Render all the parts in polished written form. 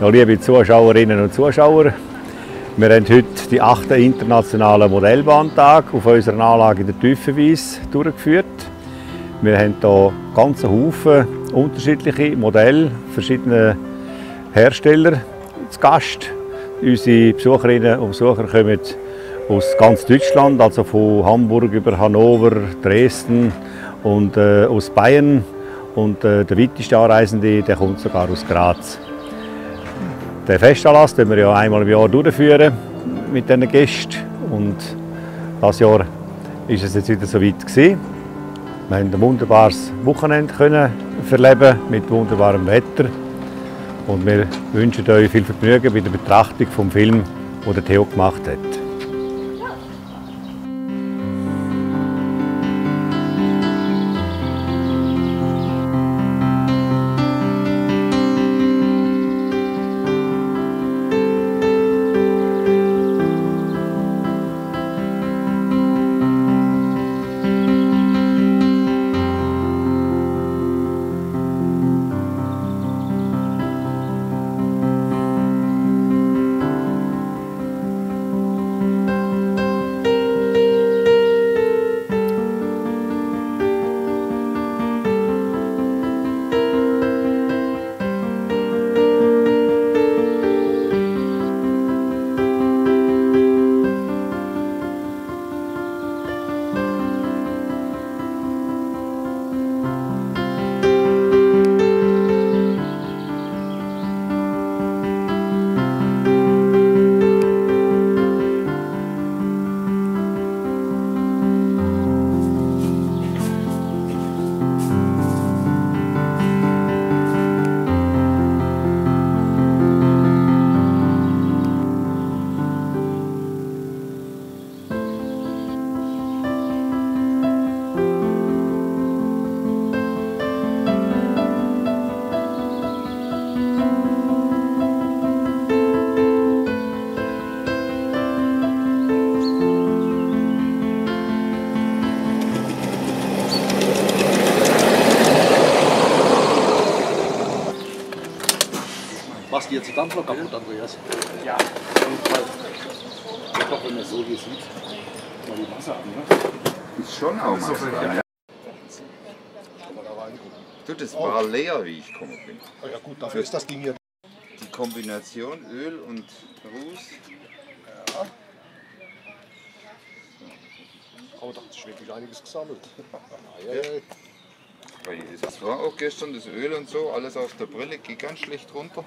Ja, liebe Zuschauerinnen und Zuschauer, wir haben heute die 8. internationale Modellbahntag auf unserer Anlage in der Tüfenwies durchgeführt. Wir haben hier ganze Haufen unterschiedliche Modelle verschiedener Hersteller zu Gast. Unsere Besucherinnen und Besucher kommen aus ganz Deutschland, also von Hamburg über Hannover, Dresden und aus Bayern. Und der weiteste Anreisende, der kommt sogar aus Graz. Den Festanlass den wir ja einmal im Jahr durchführen mit diesen Gästen. Und dieses Jahr ist es jetzt wieder so weit gewesen. Wir haben ein wunderbares Wochenende können verleben mit wunderbarem Wetter. Und wir wünschen euch viel Vergnügen bei der Betrachtung vom Film, den der Theo gemacht hat. Die jetzt ganz noch kaputt, Andreas. Ja, ich glaube, wenn man so hier sieht, mal die Masse an, ne? Ist schon auch so viel. Ja. Du, das war leer, wie ich gekommen bin. Oh ja, gut, dafür ist das Ding hier. Die Kombination Öl und Ruß. Ja. Oh, da hat sich wirklich einiges gesammelt. Ja. Das war auch gestern das Öl und so, alles auf der Brille, geht ganz schlecht runter.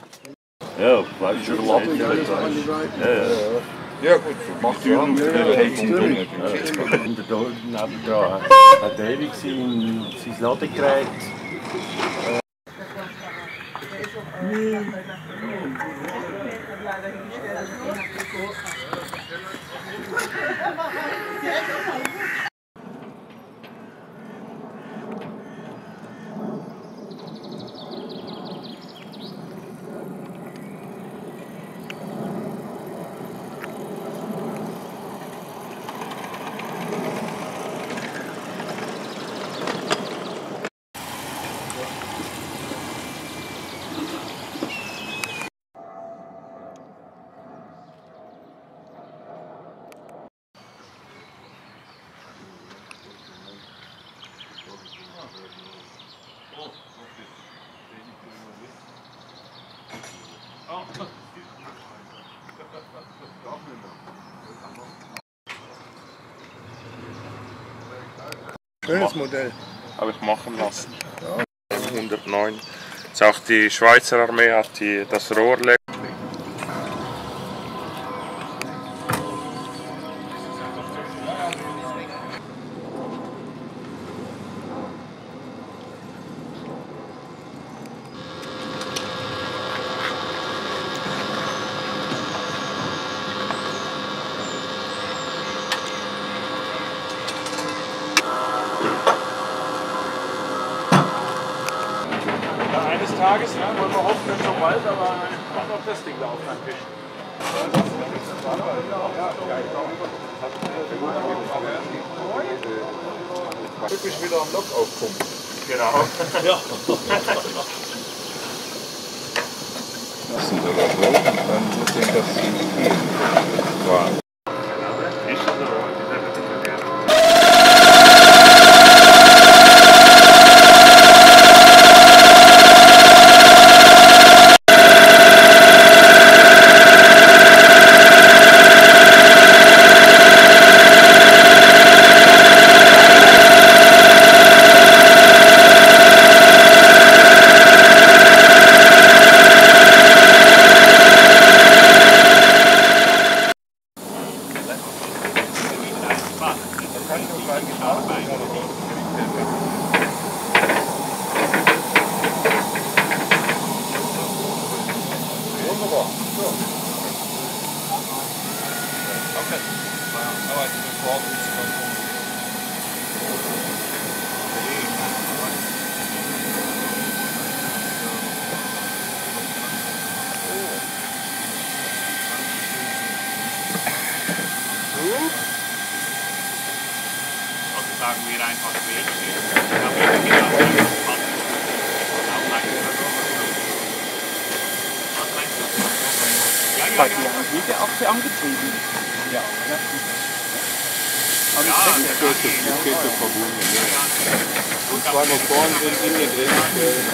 Ja, weil ich schon warten kann. Ja gut, macht ja einen Helmpunkt. Und da unten hat der ewig sein Ladegerät. Schönes Modell. Habe ich machen lassen. Ja. 109. Jetzt auch die Schweizer Armee hat die, das Rohrleck. Tages, ja, wollen wir hoffen, dass schon bald, aber ich mache noch das Ding da auf meinen Tisch. Typisch wieder am Lok aufkommen. Genau. Ja. lassen oder so, und dann muss ich das hier fahren. Sagen wir einfach weg. Ja, die haben auch sehr angetrieben. Ja, ne? Aber ja, das geht so verbunden. Ja. Und zwar noch vorne sind in den Drehstellen.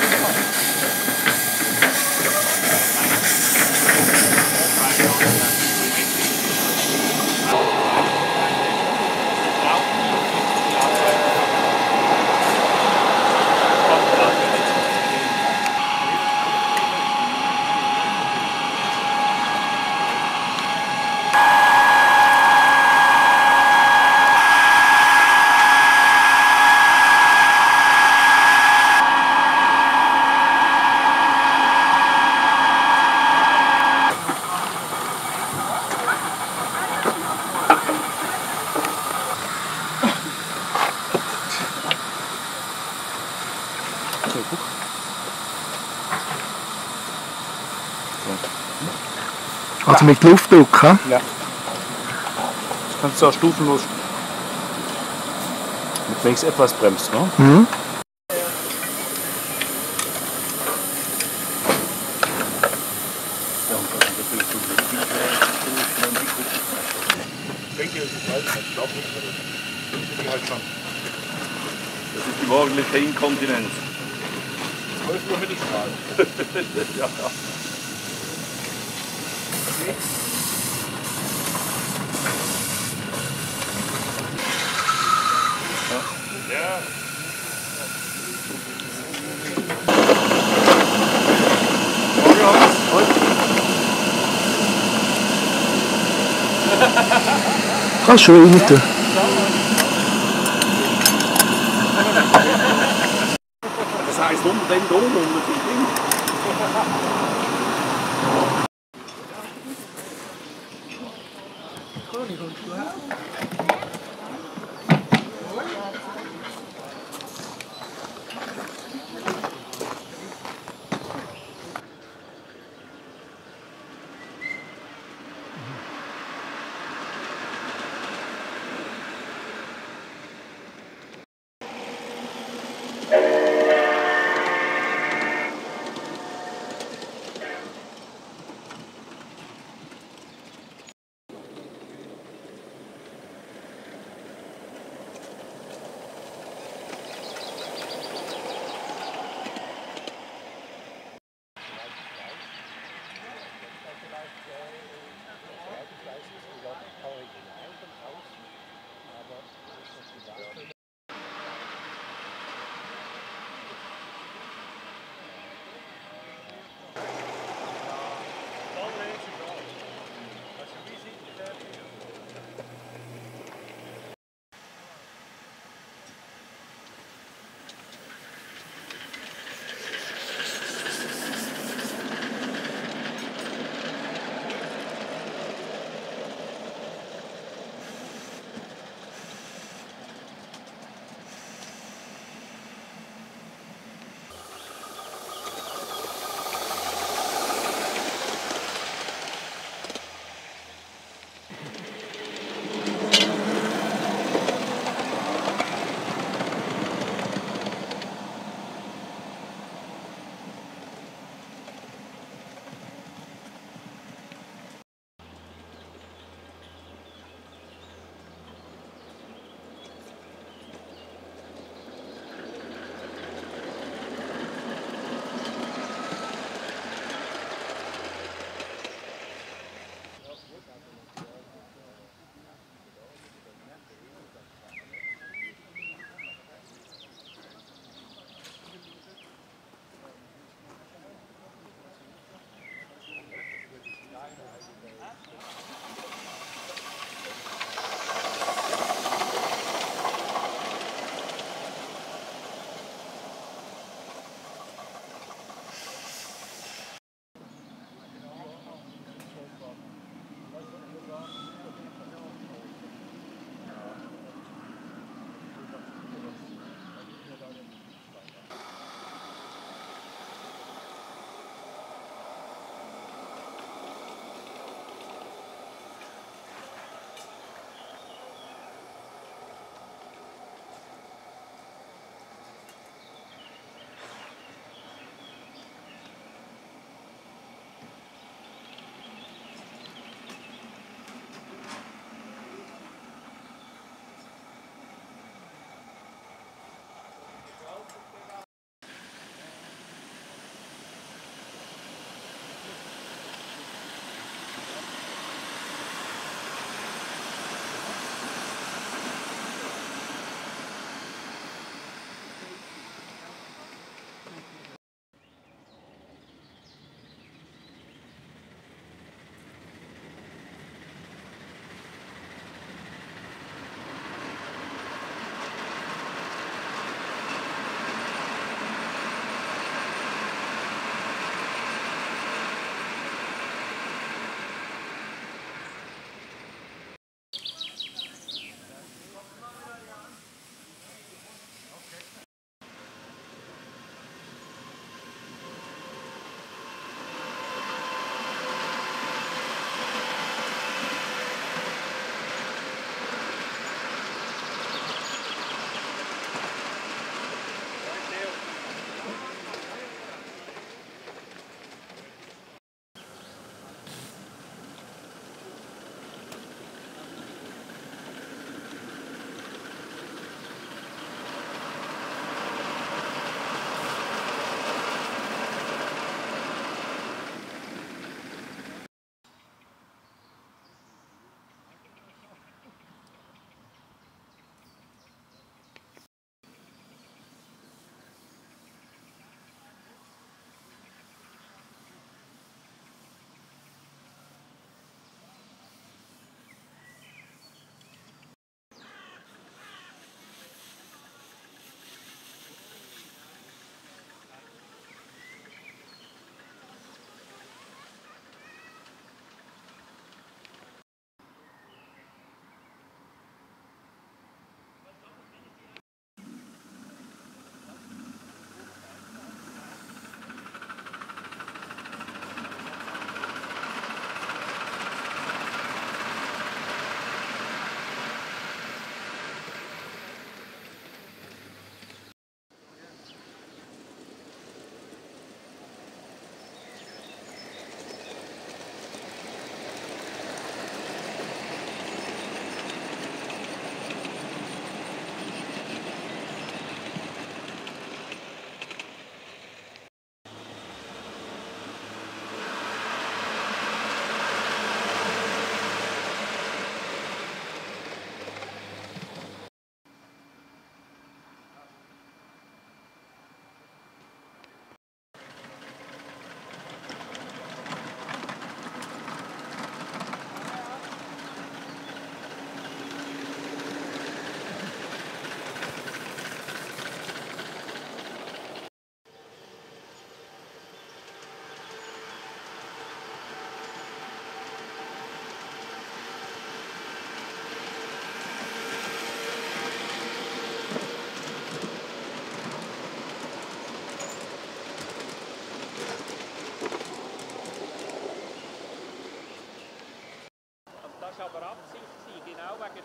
Also mit Luftdruck, he? Ja. Das kannst du auch stufenlos. Mit links etwas bremst, ne? Mhm. Ich denke, ich glaube nicht, das ist halt schon. Das ist die morgendliche Inkontinenz. 12 Uhr Mittelstrahl. Ja, ja. Okay. Ja. Ganz schön, bitte. Das heißt, umdrehen,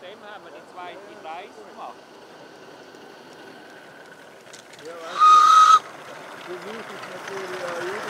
dem haben wir den zweiten Kreis gemacht. Ja, weißt du, für mich ist natürlich auch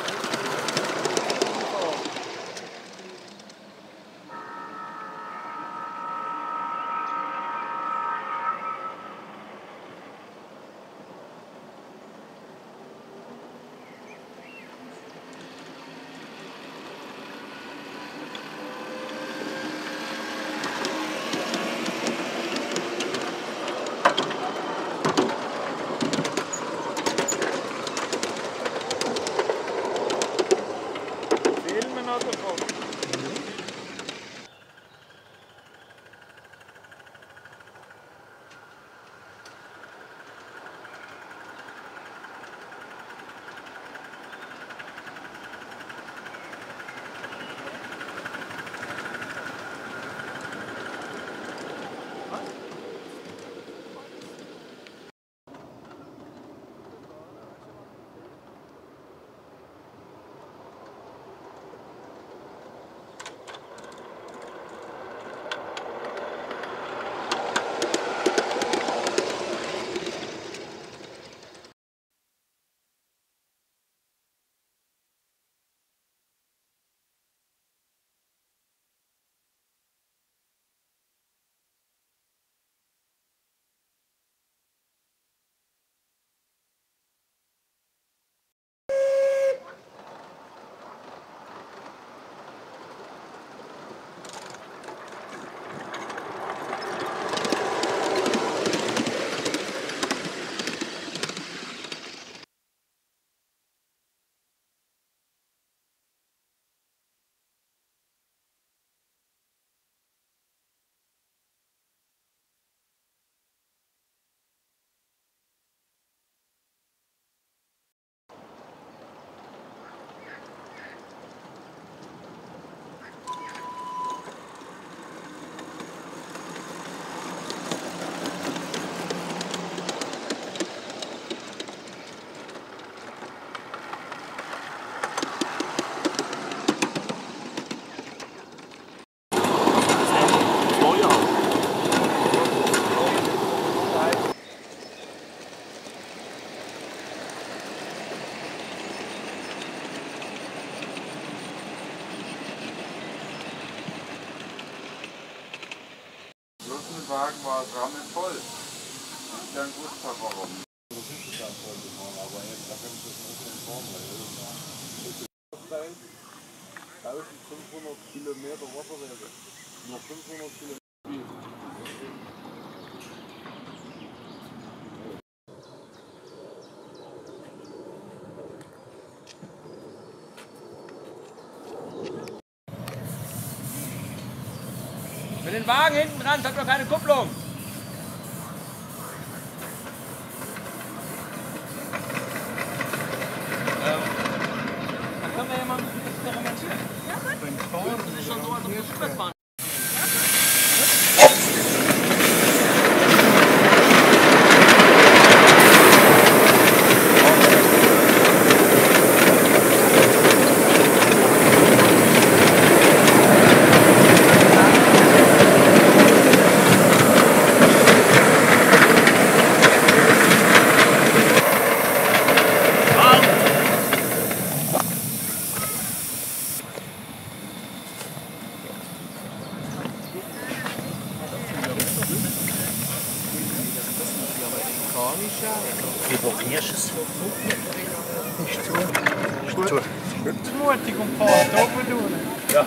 Wagen war rammelvoll. Und dann wusste er warum. Das ist ja voll gefahren, aber jetzt da können wir es nicht in Form bringen. 1500 Kilometer Wasserwege. Nur 500 Kilometer. Mit dem Wagen hinten dran, ich hab noch keine Kupplung. Da können wir ja mal ein bisschen experimentieren. Ja, gut. Das ist schon so, als ob wir rückwärts fahren. Wie probierst du es? Ist zu. Ist zu. Mutig und fahren, da oben unten. Ja.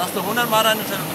Sagst du 100 Mal deine Telefon?